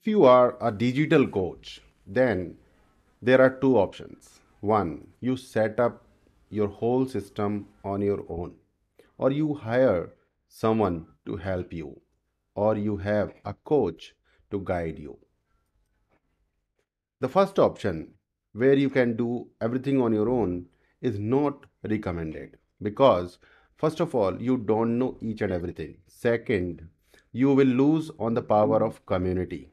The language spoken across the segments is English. If you are a digital coach, then there are two options. One, you set up your whole system on your own, or you hire someone to help you, or you have a coach to guide you. The first option, where you can do everything on your own, is not recommended because first of all, you don't know each and everything. Second, you will lose on the power of community.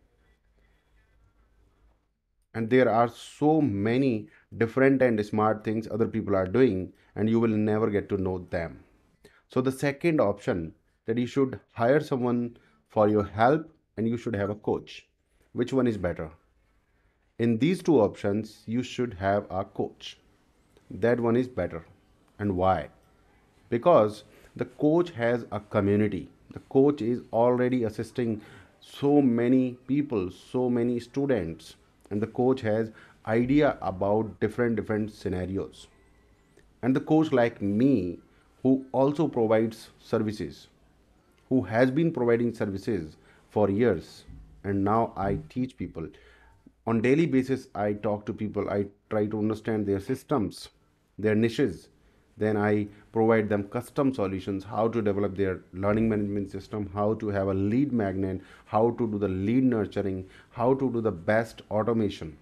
And there are so many different and smart things other people are doing, and you will never get to know them. So the second option, that you should hire someone for your help and you should have a coach. Which one is better? In these two options, you should have a coach. That one is better. And why? Because the coach has a community. The coach is already assisting so many people, so many students. And the coach has idea about different scenarios. And the coach like me, who also provides services, who has been providing services for years, and now I teach people. On daily basis, I talk to people, I try to understand their systems, their niches. Then I provide them custom solutions, how to develop their learning management system, how to have a lead magnet, how to do the lead nurturing, how to do the best automation.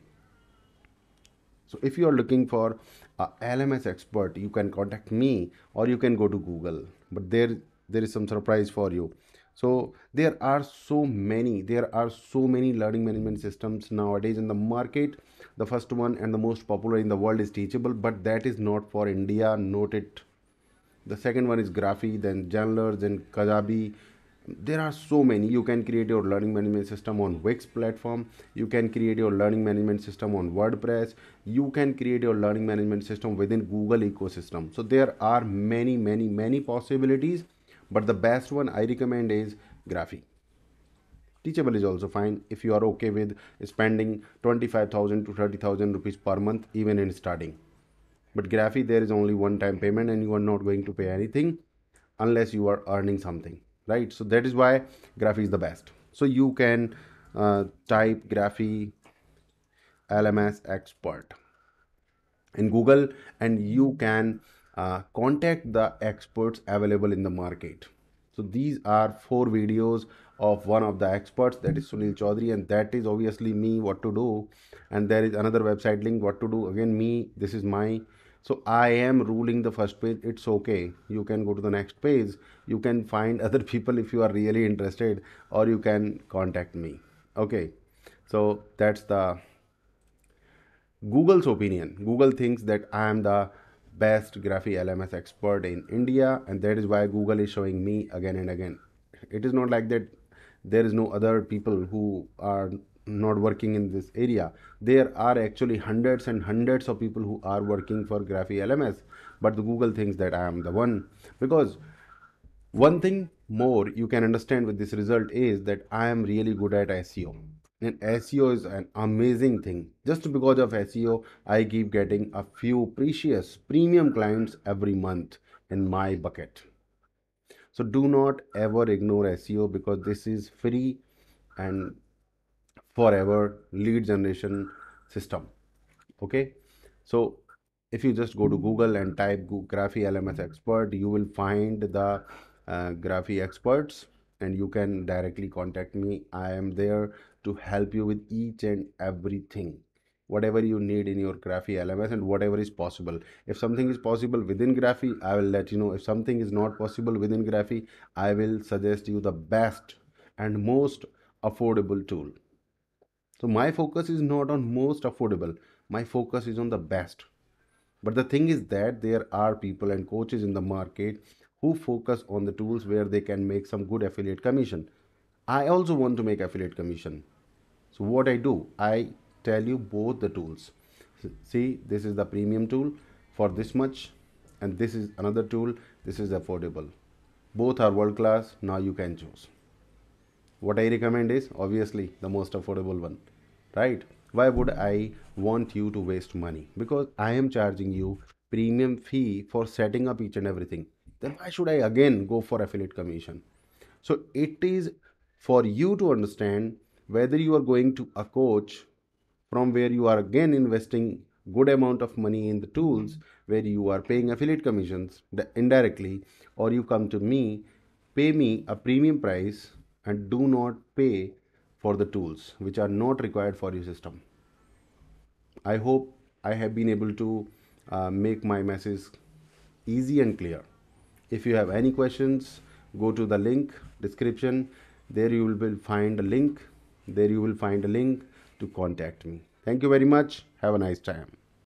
So if you are looking for a LMS expert, you can contact me or you can go to Google. But there is some surprise for you. So there are so many learning management systems nowadays in the market. The first one and the most popular in the world is Teachable, but that is not for India, note it. The second one is Graphy, then Zenler, then Kajabi. There are so many. You can create your learning management system on Wix platform. You can create your learning management system on WordPress. You can create your learning management system within Google ecosystem. So there are many possibilities. But the best one I recommend is Graphy. Teachable is also fine if you are okay with spending 25,000 to 30,000 rupees per month even in starting. But Graphy, there is only one time payment and you are not going to pay anything unless you are earning something, right? So that is why Graphy is the best. So you can type Graphy LMS expert in Google and you can contact the experts available in the market. So these are 4 videos of one of the experts, that is Sunil Chaudhary, and that is obviously me, what to do. And there is another website link, what to do, again me, this is my. So I am ruling the first page. It's okay, you can go to the next page. You can find other people if you are really interested, or you can contact me. Okay, so that's the Google's opinion. Google thinks that I am the best Graphy LMS expert in India, and that is why Google is showing me again and again. It is not like that there is no other people who are not working in this area. There are actually hundreds and hundreds of people who are working for Graphy LMS, but the Google thinks that I am the one. Because one thing more you can understand with this result is that I am really good at SEO. And SEO is an amazing thing. Just because of SEO, I keep getting a few precious premium clients every month in my bucket. So do not ever ignore SEO, because this is free and forever lead generation system. Okay. So if you just go to Google and type Graphy LMS expert, you will find the Graphy experts. And you can directly contact me. I am there to help you with each and everything, whatever you need in your Graphy LMS and whatever is possible. If something is possible within Graphy, I will let you know. If something is not possible within Graphy, I will suggest you the best and most affordable tool. So my focus is not on most affordable. My focus is on the best. But the thing is that there are people and coaches in the market who focus on the tools where they can make some good affiliate commission. I also want to make affiliate commission. So what I do, I tell you both the tools. See, this is the premium tool for this much, and this is another tool, this is affordable. Both are world class, now you can choose. What I recommend is obviously the most affordable one, right? Why would I want you to waste money? Because I am charging you premium fee for setting up each and everything. Then why should I again go for affiliate commission? So it is for you to understand whether you are going to a coach from where you are again investing good amount of money in the tools, where you are paying affiliate commissions indirectly, or you come to me, pay me a premium price and do not pay for the tools which are not required for your system. I hope I have been able to make my message easy and clear. If you have any questions, go to the link description. There you will find a link. There you will find a link to contact me. Thank you very much. Have a nice time.